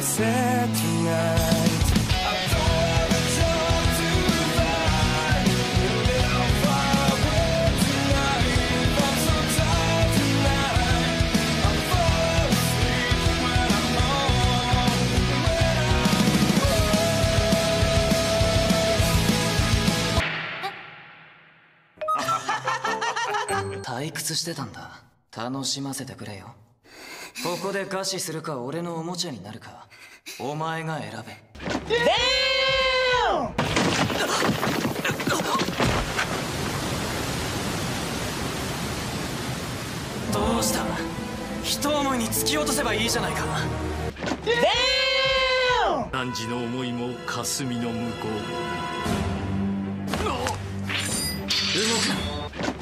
sunset tonight. I don't have a job to find. But I'll find work tonight. I'm so tired tonight. I fall asleep when I'm on. When I'm alone. 退屈してたんだ。楽しませてくれよ。ここで餓死するか俺のおもちゃになるかお前が選べ。どうした？一思いに突き落とせばいいじゃないか。汝の思いも霞の向こう。動くな。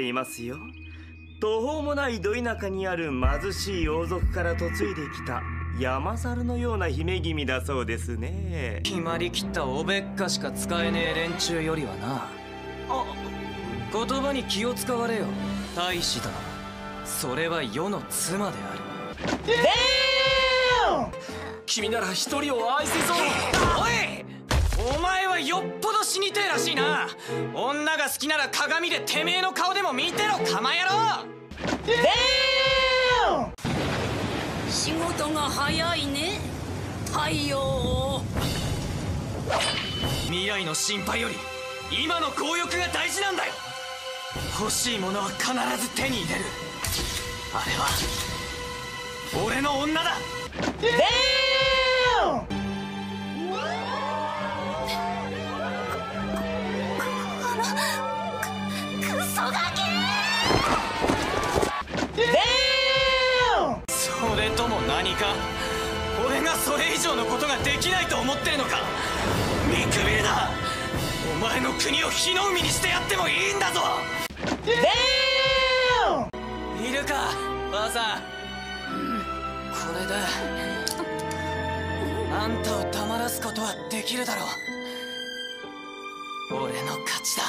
いますよ。途方もないど田舎にある貧しい王族から嫁いできた山猿のような姫君だそうですね。決まりきったおべっかしか使えねえ連中よりはな。あ、言葉に気を使われよ大使殿。それは世の妻である。君なら一人を愛せそう。おい、お前はよっぽど死にてえらしいな。女が好きなら鏡でてめえの顔でも見てろカマ野郎。仕事が早いね太陽。未来の心配より今の強欲が大事なんだよ。欲しいものは必ず手に入れる。あれは俺の女だ。それとも何か俺がそれ以上のことができないと思ってんのか。見くびるな。お前の国を火の海にしてやってもいいんだぞ。いるかばあさん。これだ。あんたを黙らすことはできるだろう。俺の勝ちだ。